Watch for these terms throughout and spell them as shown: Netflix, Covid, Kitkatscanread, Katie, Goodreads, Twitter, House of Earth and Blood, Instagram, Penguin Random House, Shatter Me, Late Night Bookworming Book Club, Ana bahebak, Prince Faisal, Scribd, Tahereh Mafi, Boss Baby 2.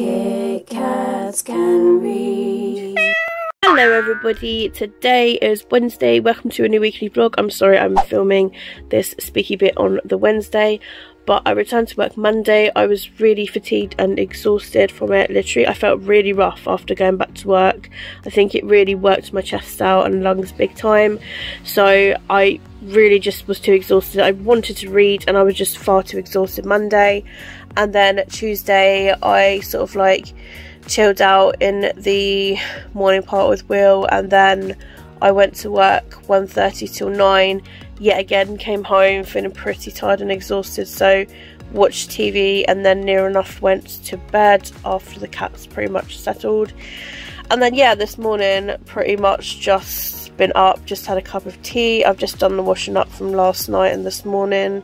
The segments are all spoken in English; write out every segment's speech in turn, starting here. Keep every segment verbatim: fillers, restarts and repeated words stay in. Kit Kats Can Read. Hello everybody, today is Wednesday, welcome to a new weekly vlog. I'm sorry I'm filming this speaky bit on the Wednesday, but I returned to work Monday. I was really fatigued and exhausted from it, literally. I felt really rough after going back to work. I think it really worked my chest out and lungs big time. So I really just was too exhausted. I wanted to read and I was just far too exhausted Monday. And then Tuesday I sort of like chilled out in the morning part with Will, and then I went to work one thirty till nine, yet again came home feeling pretty tired and exhausted, so watched T V and then near enough went to bed after the cat's pretty much settled. And then yeah, this morning pretty much just been up, just had a cup of tea. I've just done the washing up from last night and this morning,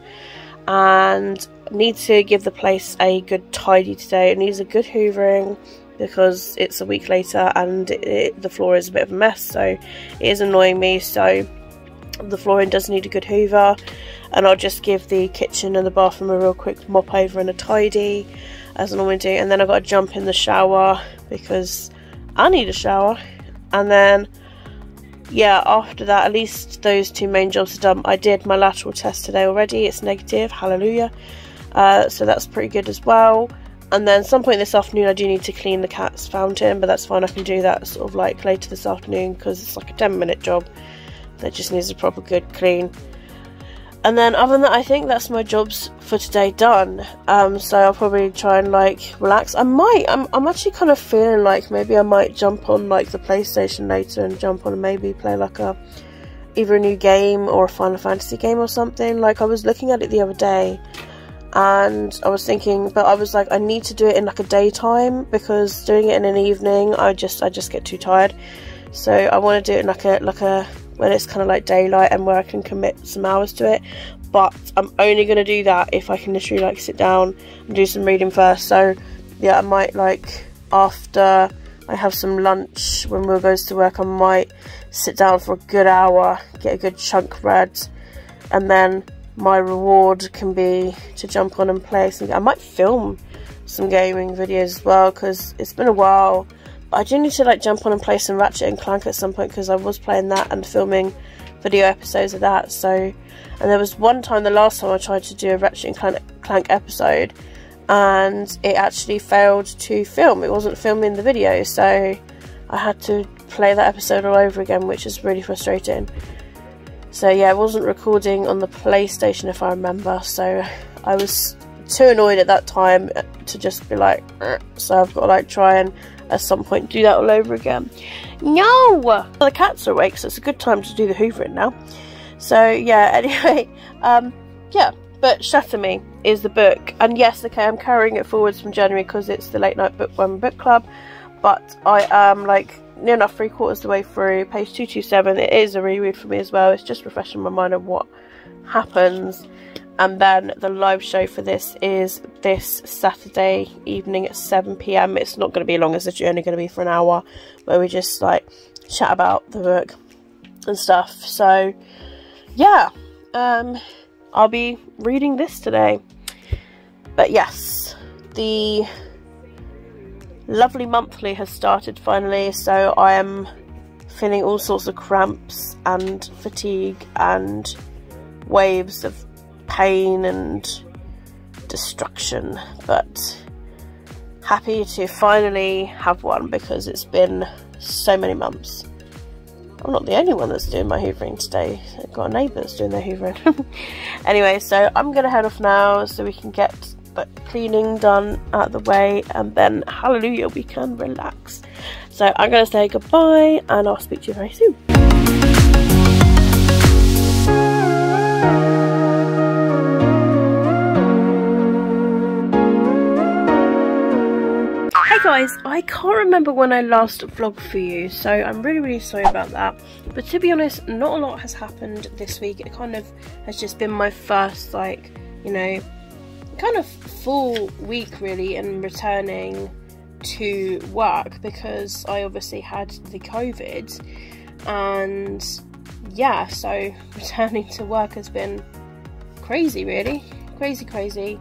and need to give the place a good tidy today. It needs a good hoovering because it's a week later and it, it, the floor is a bit of a mess, so it is annoying me. So the flooring does need a good hoover, and I'll just give the kitchen and the bathroom a real quick mop over and a tidy as I normally do. And then I've got to jump in the shower because I need a shower. And then yeah, after that, at least those two main jobs are done. I did my lateral test today already, it's negative, hallelujah, uh, so that's pretty good as well. And then some point this afternoon I do need to clean the cat's fountain, but that's fine, I can do that sort of like later this afternoon because it's like a ten minute job that just needs a proper good clean. And then other than that, I think that's my jobs for today done. Um, so I'll probably try and like relax. I might, I'm, I'm actually kind of feeling like maybe I might jump on like the PlayStation later and jump on and maybe play like a, either a new game or a Final Fantasy game or something. Like I was looking at it the other day and I was thinking, but I was like, I need to do it in like a daytime because doing it in an evening, I just, I just get too tired. So I want to do it in like a, like a, when it's kind of like daylight and where I can commit some hours to it. But I'm only going to do that if I can literally like sit down and do some reading first. So yeah, I might like after I have some lunch when Will goes to work, I might sit down for a good hour, get a good chunk read, and then my reward can be to jump on and play some. I might film some gaming videos as well because it's been a while. I do need to like jump on and play some Ratchet and Clank at some point because I was playing that and filming video episodes of that. So, and there was one time, the last time I tried to do a Ratchet and Clank, Clank episode, and it actually failed to film. It wasn't filming the video, so I had to play that episode all over again, which is really frustrating. So yeah, it wasn't recording on the PlayStation if I remember, so I was too annoyed at that time to just be like, eh. So I've got to like try and at some point do that all over again. No! Well, the cats are awake, so it's a good time to do the hoovering now. So yeah, anyway, um, yeah, but Shatter Me is the book, and yes, okay, I'm carrying it forwards from January because it's the Late Night Bookworming Book Club, but I am like near enough three quarters of the way through, page two twenty-seven, it is a reread for me as well, it's just refreshing my mind on what happens. And then the live show for this is this Saturday evening at seven p m. It's not going to be long, it's only going to be for an hour where we just like chat about the book and stuff. So yeah, um, I'll be reading this today. But yes, the lovely monthly has started finally, so I am feeling all sorts of cramps and fatigue and waves of pain and destruction, but happy to finally have one because it's been so many months. I'm not the only one that's doing my hoovering today, I've got a neighbour that's doing their hoovering. Anyway, so I'm gonna head off now so we can get the cleaning done out of the way, and then hallelujah, we can relax. So I'm gonna say goodbye and I'll speak to you very soon. Guys, I can't remember when I last vlogged for you, so I'm really really sorry about that, but to be honest, not a lot has happened this week. It kind of has just been my first like, you know, kind of full week really, and returning to work because I obviously had the Covid, and yeah, so returning to work has been crazy really, crazy crazy,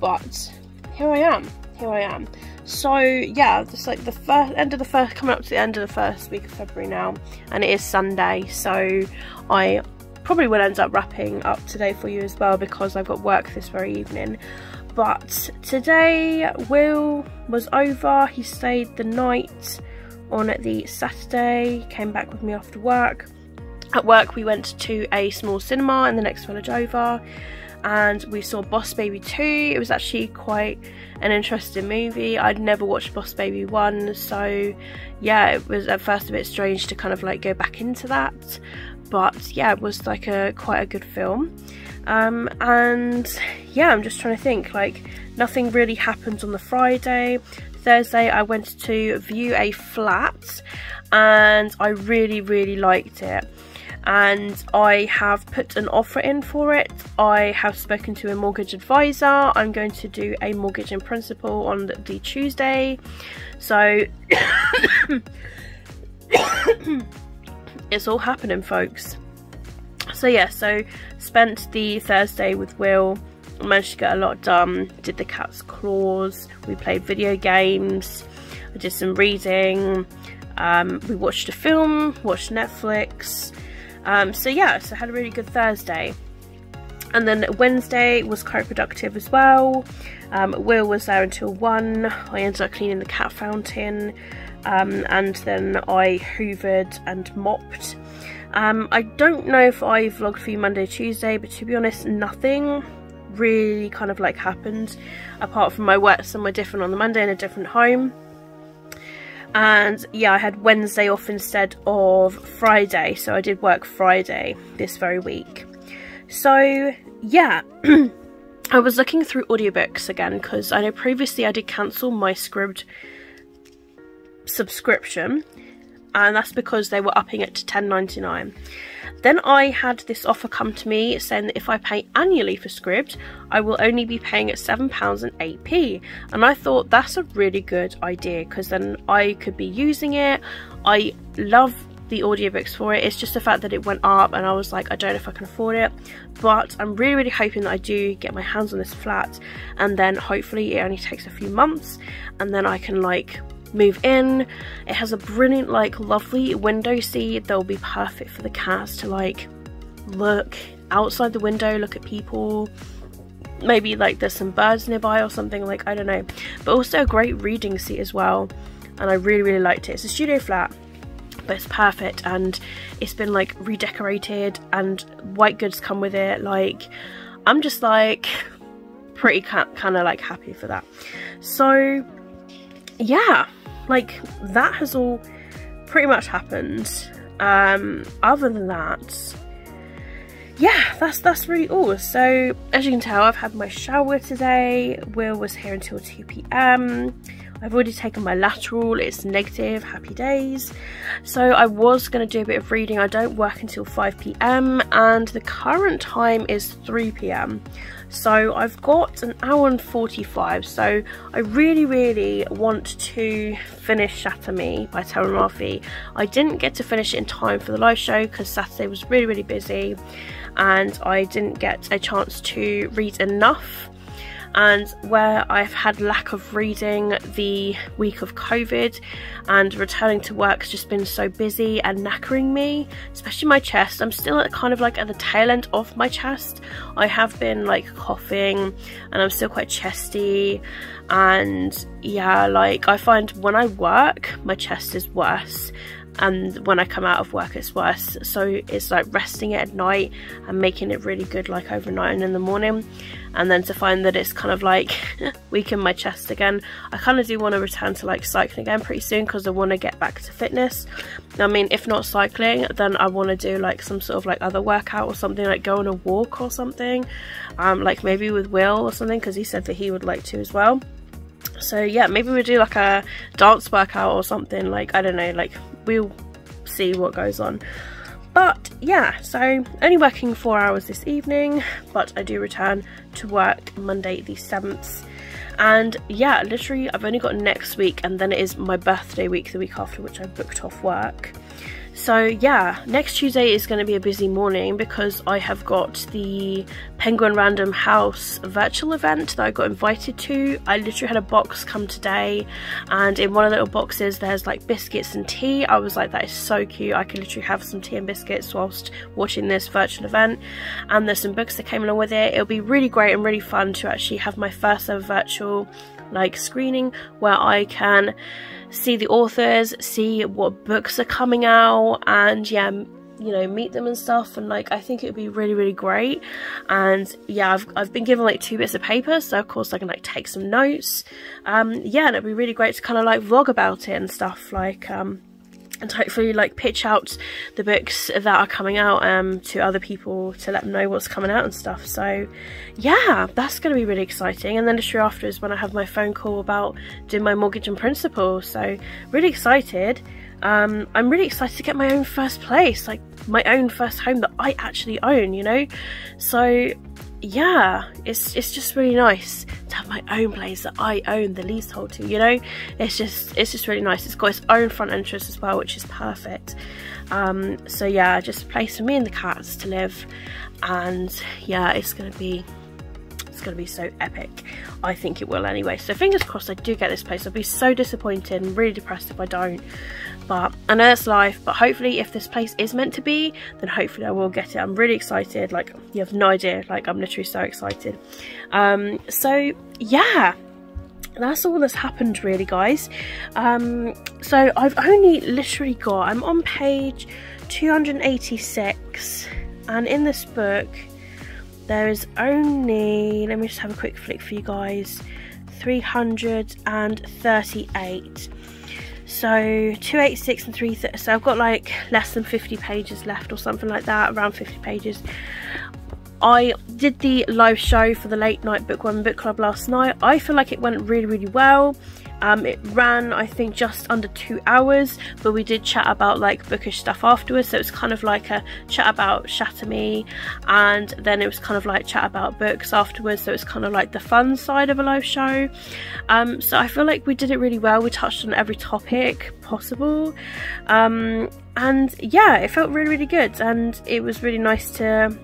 but here I am, here I am. So yeah, just like the first end of the first, coming up to the end of the first week of February now, and it is Sunday, so I probably will end up wrapping up today for you as well, because I've got work this very evening. But today Will was over. He stayed the night on the Saturday, came back with me after work. At work we went to a small cinema in the next village over, and we saw Boss Baby two. It was actually quite an interesting movie. I'd never watched Boss Baby one, so yeah, it was at first a bit strange to kind of like go back into that, but yeah, it was like a quite a good film. Um, and yeah, I'm just trying to think, like nothing really happened on the Friday. Thursday I went to view a flat and I really really liked it, and I have put an offer in for it. I have spoken to a mortgage advisor. I'm going to do a mortgage in principle on the Tuesday, so it's all happening, folks. So yeah, so spent the Thursday with Will, managed to get a lot done, did the cat's claws, we played video games, I did some reading, um, we watched a film, watched Netflix. Um, so yeah, so I had a really good Thursday. And then Wednesday was quite productive as well. Um, Will was there until one, I ended up cleaning the cat fountain, um, and then I hoovered and mopped. Um, I don't know if I vlogged for you Monday, Tuesday, but to be honest, nothing really kind of like happened apart from my work somewhere different on the Monday in a different home. And yeah, I had Wednesday off instead of Friday, so I did work Friday this very week. So yeah, I was looking through audiobooks again, because I know previously I did cancel my Scribd subscription, and that's because they were upping it to ten ninety-nine. Then I had this offer come to me saying that if I pay annually for Scribd, I will only be paying at seven pounds and eight p, and I thought that's a really good idea, because then I could be using it. I love the audiobooks for it. It's just the fact that it went up and I was like, I don't know if I can afford it, but I'm really really hoping that I do get my hands on this flat, and then hopefully it only takes a few months and then I can like move in. It has a brilliant like lovely window seat that will be perfect for the cats to like look outside the window, look at people, maybe like there's some birds nearby or something, like I don't know. But also a great reading seat as well, and I really really liked it. It's a studio flat, but it's perfect, and it's been like redecorated and white goods come with it. Like I'm just like pretty kind of like happy for that. So yeah, like that has all pretty much happened. Um other than that, yeah, that's that's really all. So as you can tell, I've had my shower today. Will was here until two p m I've already taken my lateral, it's negative, happy days. So I was going to do a bit of reading. I don't work until five p m and the current time is three p m so I've got an hour and forty-five. So I really really want to finish Shatter Me by Tahereh Mafi. I didn't get to finish it in time for the live show because Saturday was really really busy and I didn't get a chance to read enough. And where I've had lack of reading the week of Covid and returning to work has just been so busy and knackering me, especially my chest. I'm still at kind of like at the tail end of my chest. I have been like coughing and I'm still quite chesty, and yeah, like I find when I work my chest is worse, and when I come out of work it's worse. So it's like resting it at night and making it really good like overnight and in the morning, and then to find that it's kind of like weak in my chest again. I kind of do want to return to like cycling again pretty soon because I want to get back to fitness. I mean, if not cycling, then I want to do like some sort of like other workout or something, like go on a walk or something, um, like maybe with Will or something, because he said that he would like to as well. So yeah, maybe we'll do like a dance workout or something, like I don't know, like we'll see what goes on. But yeah, so only working four hours this evening, but I do return to work Monday the seventh. And yeah, literally I've only got next week, and then it is my birthday week the week after, which I booked off work. So yeah, next Tuesday is going to be a busy morning because I have got the Penguin Random House virtual event that I got invited to. I literally had a box come today, and in one of the little boxes there's like biscuits and tea. I was like, that is so cute, I can literally have some tea and biscuits whilst watching this virtual event. And there's some books that came along with it. It'll be really great and really fun to actually have my first ever virtual like screening where I can see the authors, see what books are coming out, and yeah, you know, meet them and stuff. And like, I think it would be really really great. And yeah, I've, I've been given like two bits of paper, so of course I can like take some notes. Um yeah, and it'd be really great to kind of like vlog about it and stuff, like um and hopefully like pitch out the books that are coming out um to other people to let them know what's coming out and stuff. So yeah, that's gonna be really exciting. And then literally after is when I have my phone call about doing my mortgage and principal, so really excited. um I'm really excited to get my own first place, like my own first home that I actually own, you know. So yeah, it's it's just really nice to have my own place that I own the leasehold to, you know. It's just it's just really nice. It's got its own front entrance as well, which is perfect. Um so yeah, just a place for me and the cats to live. And yeah, it's gonna be it's gonna be so epic. I think it will anyway, so fingers crossed I do get this place. I'll be so disappointed and really depressed if I don't, but I know that's life. But hopefully if this place is meant to be, then hopefully I will get it. I'm really excited, like you have no idea, like I'm literally so excited. Um so yeah, that's all that's happened really, guys. Um so I've only literally got, I'm on page two hundred eighty-six, and in this book there is only, let me just have a quick flick for you guys, three hundred thirty-eight. So two eighty-six and three thirty, so I've got like less than fifty pages left or something like that, around fifty pages. I did the live show for the Late Night Bookworming Book Club last night. I feel like it went really really well. Um, it ran, I think, just under two hours, but we did chat about like bookish stuff afterwards, so it's kind of like a chat about Shatter Me, and then it was kind of like chat about books afterwards, so it's kind of like the fun side of a live show. Um, so I feel like we did it really well. We touched on every topic possible, um, and yeah, it felt really really good, and it was really nice to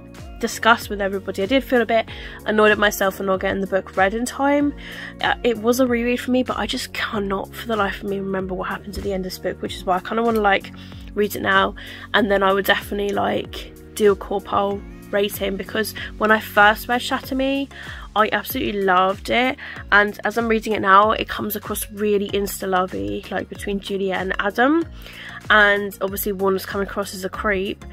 discuss with everybody. I did feel a bit annoyed at myself for not getting the book read in time. Uh, it was a reread for me, but I just cannot for the life of me remember what happens at the end of this book, which is why I kind of want to like read it now, and then I would definitely like do a core poll rating, because when I first read Shatter Me I absolutely loved it, and as I'm reading it now it comes across really insta-lovey, like between Julia and Adam, and obviously Warner's coming across as a creep,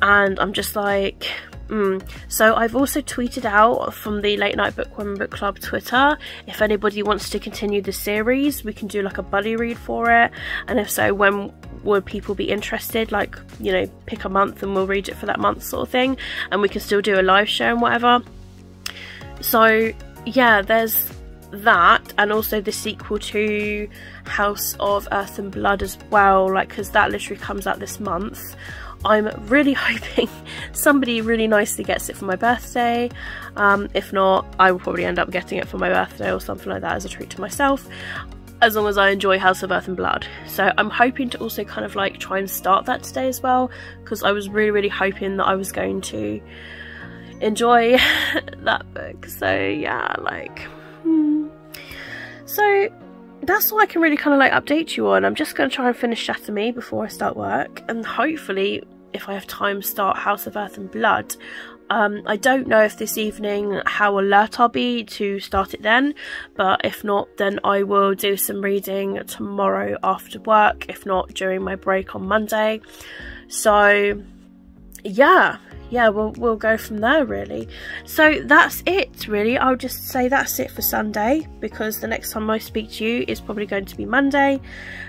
and I'm just like, Mm. So I've also tweeted out from the Late Night Bookworming Book Club Twitter if anybody wants to continue the series, we can do like a buddy read for it, and if so, when would people be interested, like, you know, pick a month and we'll read it for that month sort of thing, and we can still do a live show and whatever. So yeah, there's that, and also the sequel to House of Earth and Blood as well, like, because that literally comes out this month. I'm really hoping somebody really nicely gets it for my birthday. Um, if not, I will probably end up getting it for my birthday or something like that as a treat to myself, as long as I enjoy House of Earth and Blood. So I'm hoping to also kind of like try and start that today as well, because I was really really hoping that I was going to enjoy that book. So yeah, like hmm. so that's all I can really kind of like update you on. I'm just going to try and finish Shatter Me before I start work, and hopefully if I have time start House of Earth and Blood. um I don't know if this evening how alert I'll be to start it then, but if not, then I will do some reading tomorrow after work, if not during my break on Monday. So yeah yeah we'll, we'll go from there really. So that's it really. I'll just say that's it for Sunday, because the next time I speak to you is probably going to be Monday.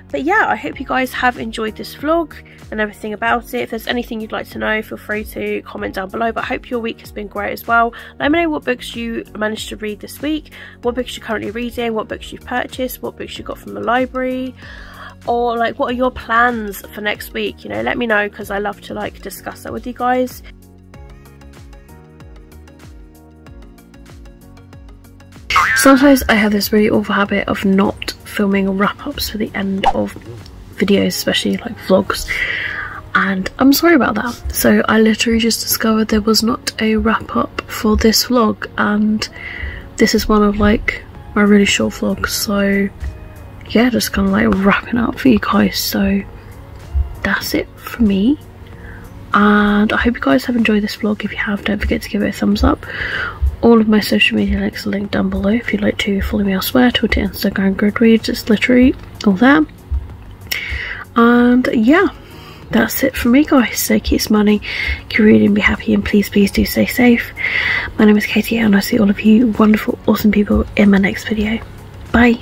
But yeah, I hope you guys have enjoyed this vlog and everything about it. If there's anything you'd like to know, feel free to comment down below, but I hope your week has been great as well. Let me know what books you managed to read this week, what books you're currently reading, what books you've purchased, what books you got from the library, or like what are your plans for next week, you know. Let me know, because I love to like discuss that with you guys. Sometimes I have this really awful habit of not filming wrap-ups for the end of videos, especially like vlogs. and I'm sorry about that. So I literally just discovered there was not a wrap up for this vlog, and this is one of like my really short vlogs, so yeah, just kind of like wrapping up for you guys. So that's it for me, and I hope you guys have enjoyed this vlog. If you have, don't forget to give it a thumbs up. All of my social media links are linked down below if you'd like to follow me elsewhere: Twitter, Instagram, Goodreads, it's literally all there. And yeah, that's it for me, guys. So keep smiling, keep reading, and be happy, and please please do stay safe. My name is Katie, and I'll see all of you wonderful awesome people in my next video. Bye.